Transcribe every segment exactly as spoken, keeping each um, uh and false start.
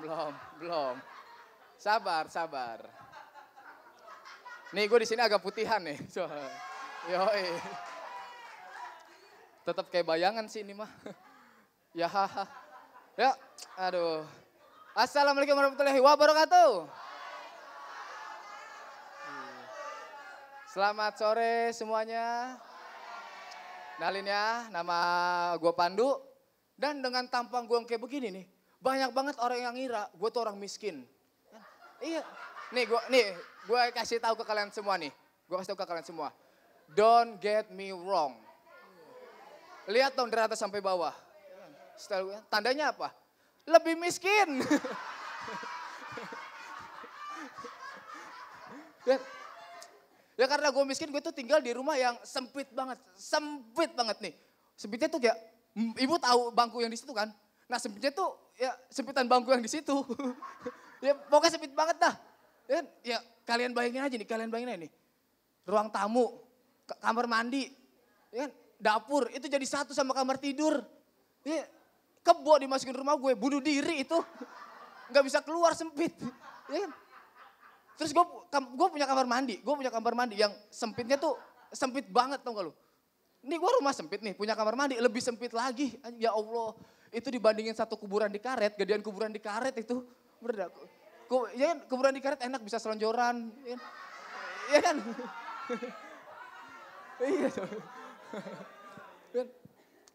belum, belum. Sabar, sabar. Nih gue di sini agak putihan nih. Yoi. Tetap kayak bayangan sih ini mah. Ya, ya, aduh. Assalamualaikum warahmatullahi wabarakatuh. Selamat sore semuanya. Kenalin ya, nama gue Pandu. Dan dengan tampang gue kayak begini nih, banyak banget orang yang ngira gue tuh orang miskin. Iya, nih gue nih gue kasih tahu ke kalian semua nih. Gue kasih tahu ke kalian semua. Don't get me wrong. Lihat dong dari atas sampai bawah. Style gue, tandanya apa? Lebih miskin. Ya karena gue miskin, gue tuh tinggal di rumah yang sempit banget, sempit banget nih. Sempitnya tuh kayak, ibu tahu bangku yang di situ kan? Nah sempitnya tuh ya sempitan bangku yang di situ. Ya pokoknya sempit banget dah. Ya, ya kalian bayangin aja nih, kalian bayangin aja nih. Ruang tamu, kamar mandi, ya, dapur itu jadi satu sama kamar tidur. Ya, kebo dimasukin rumah gue, bunuh diri itu. Gak bisa keluar sempit. Ya. Terus gue, gue punya kamar mandi, gue punya kamar mandi yang sempitnya tuh sempit banget tau gak lu. Ini gue rumah sempit nih, punya kamar mandi lebih sempit lagi. Ya Allah, itu dibandingin satu kuburan di karet, gedean kuburan di karet itu. Bener, ya kan, kuburan di karet enak bisa selonjoran. Iya kan?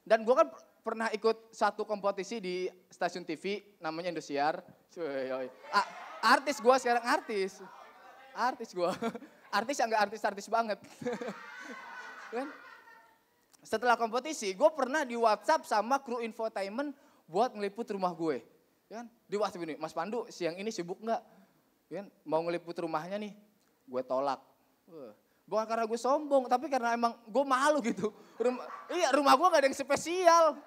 Dan gue kan pernah ikut satu kompetisi di stasiun T V namanya Indosiar. Ah. Artis gue sekarang, artis. Artis gue. Artis yang gak artis-artis banget. Setelah kompetisi, gue pernah di WhatsApp sama kru infotainment buat ngeliput rumah gue. Di WhatsApp ini, Mas Pandu siang ini sibuk gak? Mau ngeliput rumahnya nih, gue tolak. Bukan karena gue sombong, tapi karena emang gue malu gitu. Rumah, iya rumah gue gak ada yang spesial.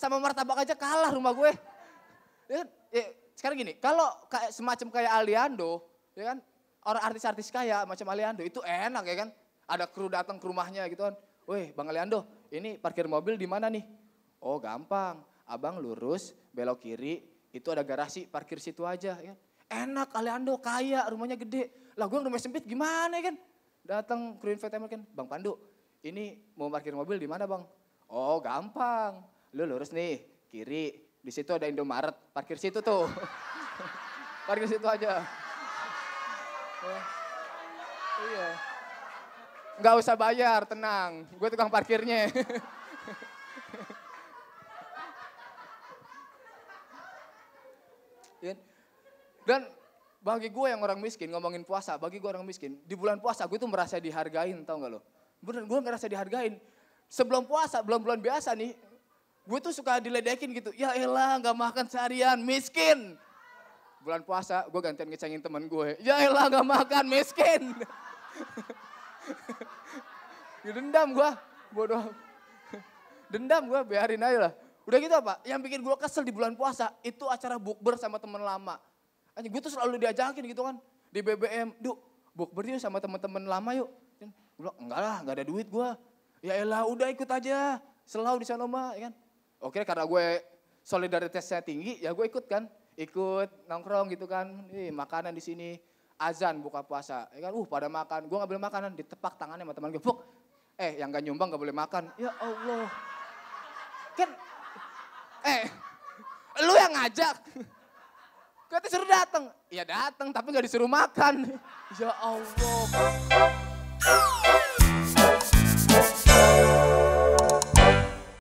Sama martabak aja kalah rumah gue. Ya, ya. Sekarang gini, kalau kayak semacam kayak Aliando, ya kan, orang artis-artis kaya macam Aliando itu enak ya kan, ada kru datang ke rumahnya gitu kan, weh Bang Aliando, ini parkir mobil di mana nih? Oh gampang, abang lurus, belok kiri, itu ada garasi, parkir situ aja. Ya kan? Enak Aliando, kaya, rumahnya gede, lah gue rumah sempit gimana ya kan? Datang kru infotainment kan, Bang Pandu, ini mau parkir mobil di mana Bang? Oh gampang, lu lurus nih, kiri. Di situ ada Indomaret, parkir situ tuh. Parkir situ aja. Oh. Iya. Nggak usah bayar, tenang. Gue tukang parkirnya. Dan bagi gue yang orang miskin, ngomongin puasa, bagi gue orang miskin, di bulan puasa gue tuh merasa dihargain, tau gak lo? Bener, gue ngerasa dihargain. Sebelum puasa, bulan-bulan biasa nih, gue tuh suka diledekin gitu, ya elah gak makan seharian, miskin. Bulan puasa, gue gantian ngecengin temen gue, ya elah gak makan, miskin. Dendam gue, bodoh. Dendam gue, biarin aja lah. Udah gitu apa, yang bikin gue kesel di bulan puasa, itu acara bukber sama temen lama. Anjing, gue tuh selalu diajakin gitu kan, di B B M, duh bukber yuk sama temen-temen lama yuk. Gue bilang, enggak lah, gak ada duit gue. Ya elah, udah ikut aja, selalu di sana mah, ya kan. Oke karena gue solidaritasnya tinggi ya gue ikut kan, ikut nongkrong gitu kan, ih makanan di sini, azan buka puasa, ya kan, uh pada makan, gue nggak boleh makanan, ditepak tangannya sama teman gue, Buk, eh yang gak nyumbang nggak boleh makan, ya Allah, kan, eh lu yang ngajak, katanya suruh datang, ya datang tapi nggak disuruh makan, ya Allah.